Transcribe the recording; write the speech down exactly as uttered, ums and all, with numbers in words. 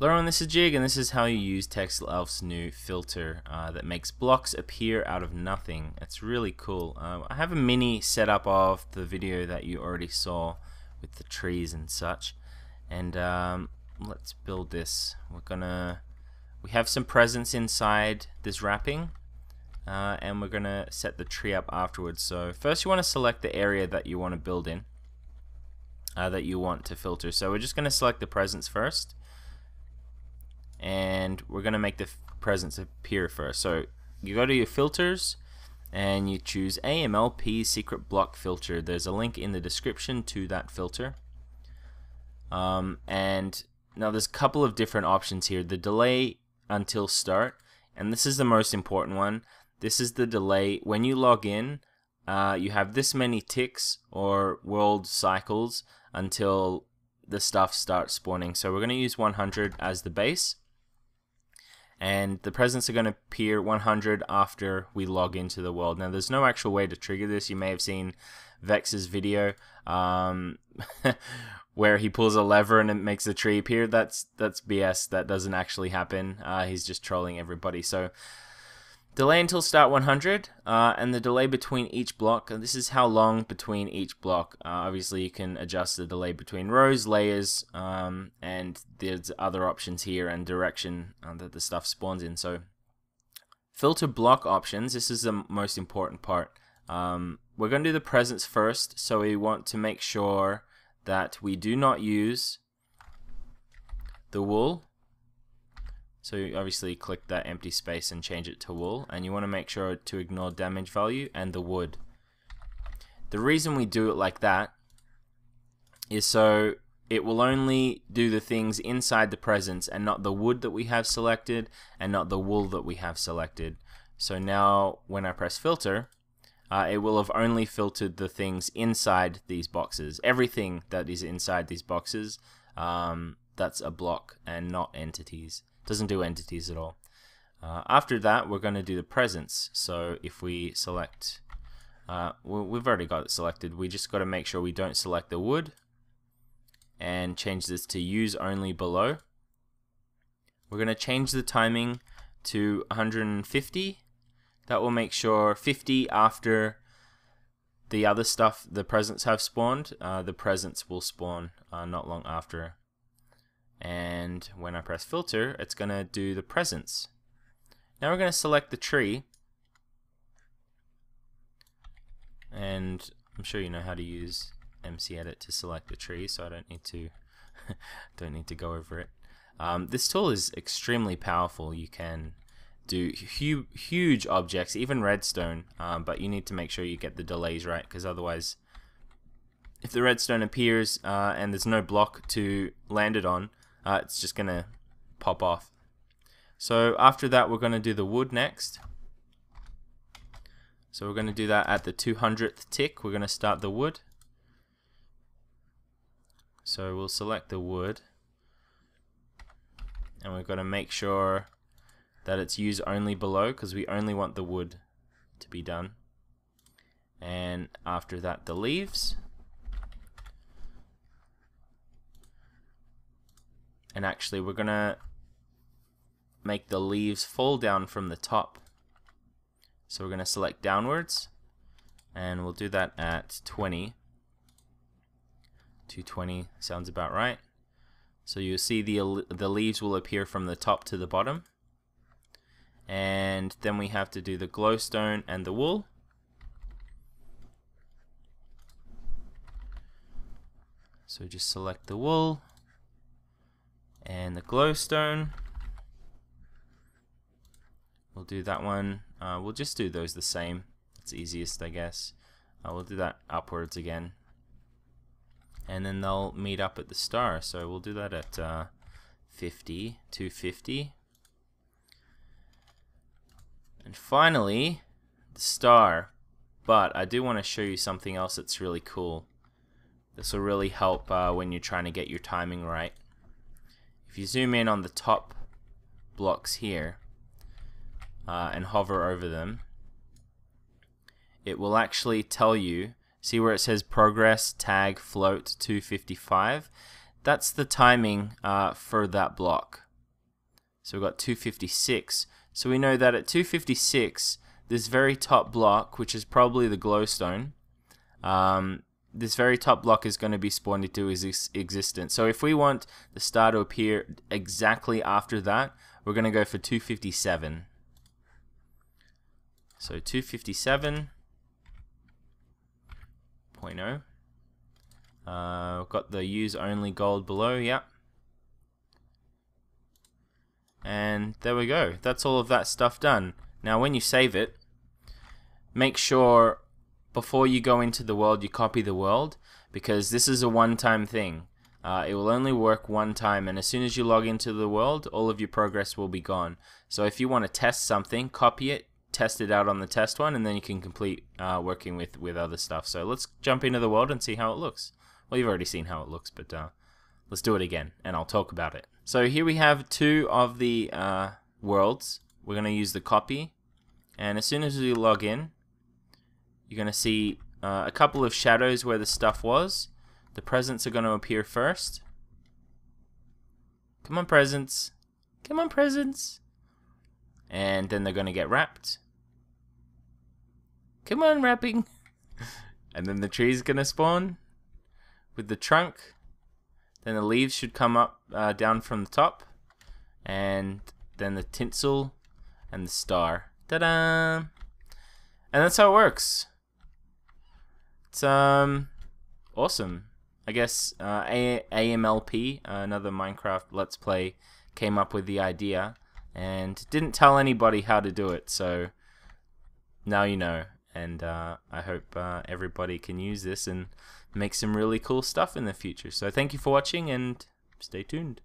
Lauren, this is Jig, and this is how you use TextLelf's new filter uh, that makes blocks appear out of nothing. It's really cool. Um, I have a mini setup of the video that you already saw with the trees and such. And um, let's build this. We're gonna we have some presence inside this wrapping, uh, and we're gonna set the tree up afterwards. So first, you want to select the area that you want to build in, uh, that you want to filter. So we're just gonna select the presence first. And we're gonna make the presence appear first. So you go to your filters and you choose A M L P secret block filter. There's a link in the description to that filter. Um, and now there's a couple of different options here. The delay until start, and this is the most important one. This is the delay when you log in. Uh, you have this many ticks or world cycles until the stuff starts spawning. So we're gonna use one hundred as the base, and the presents are going to appear one hundred after we log into the world. Now there's no actual way to trigger this. You may have seen Vex's video um, where he pulls a lever and it makes the tree appear. That's that's B S. That doesn't actually happen. Uh, he's just trolling everybody. So delay until start one hundred, uh, and the delay between each block, and this is how long between each block. Uh, obviously you can adjust the delay between rows, layers, um, and there's other options here, and direction uh, that the stuff spawns in. So filter block options, this is the most important part. Um, we're going to do the presence first, so we want to make sure that we do not use the wool. So you obviously click that empty space and change it to wool, and you want to make sure to ignore damage value and the wood. The reason we do it like that is so it will only do the things inside the presence and not the wood that we have selected and not the wool that we have selected. So now when I press filter, uh, it will have only filtered the things inside these boxes. Everything that is inside these boxes, um, that's a block and not entities. Doesn't do entities at all. Uh, after that, we're going to do the presence. So if we select, uh, well, we've already got it selected. We just got to make sure we don't select the wood, and change this to use only below. We're going to change the timing to one hundred fifty. That will make sure fifty after the other stuff, the presents have spawned. Uh, the presents will spawn uh, not long after. And when I press filter, it's going to do the presence. Now we're going to select the tree, and I'm sure you know how to use M C edit to select the tree, so I don't need to don't need to go over it. Um, this tool is extremely powerful. You can do hu huge objects, even redstone, um, but you need to make sure you get the delays right, because otherwise, if the redstone appears uh, and there's no block to land it on, Uh, it's just gonna pop off. So after that, we're gonna do the wood next. So we're gonna do that at the two hundredth tick. We're gonna start the wood. So we'll select the wood, and we're gonna make sure that it's use only below, because we only want the wood to be done. And after that, the leaves. And actually, we're gonna make the leaves fall down from the top. So we're gonna select downwards, and we'll do that at twenty. two twenty sounds about right. So you'll see the the leaves will appear from the top to the bottom. And then we have to do the glowstone and the wool. So just select the wool and the glowstone. We'll do that one. Uh, we'll just do those the same. It's easiest, I guess. Uh, we'll do that upwards again, and then they'll meet up at the star. So we'll do that at uh, fifty, two fifty, and finally the star. But I do want to show you something else that's really cool. This will really help uh, when you're trying to get your timing right. If you zoom in on the top blocks here uh, and hover over them, it will actually tell you, see where it says progress tag float two fifty-five? That's the timing uh, for that block. So we've got two fifty-six. So we know that at two fifty-six, this very top block, which is probably the glowstone, um, this very top block is going to be spawned into ex existence. So if we want the star to appear exactly after that, we're going to go for two fifty-seven. So two fifty-seven point zero. Uh, we've got the use only gold below, yep. And there we go. That's all of that stuff done. Now when you save it, make sure before you go into the world you copy the world, because this is a one-time thing. Uh, it will only work one time, and as soon as you log into the world, all of your progress will be gone. So if you want to test something, copy it, test it out on the test one, and then you can complete uh, working with, with other stuff. So let's jump into the world and see how it looks. Well, you've already seen how it looks, but uh, let's do it again, and I'll talk about it. So here we have two of the uh, worlds. We're going to use the copy, and as soon as we log in, you're going to see uh, a couple of shadows where the stuff was. The presents are going to appear first. Come on, presents. Come on, presents. And then they're going to get wrapped. Come on, wrapping. And then the tree's going to spawn with the trunk. Then the leaves should come up uh, down from the top. And then the tinsel and the star. Ta-da! And that's how it works. It's um awesome. I guess uh, A M L P, uh, another Minecraft Let's Play, came up with the idea and didn't tell anybody how to do it. So now you know, and uh, I hope uh, everybody can use this and make some really cool stuff in the future. So thank you for watching, and stay tuned.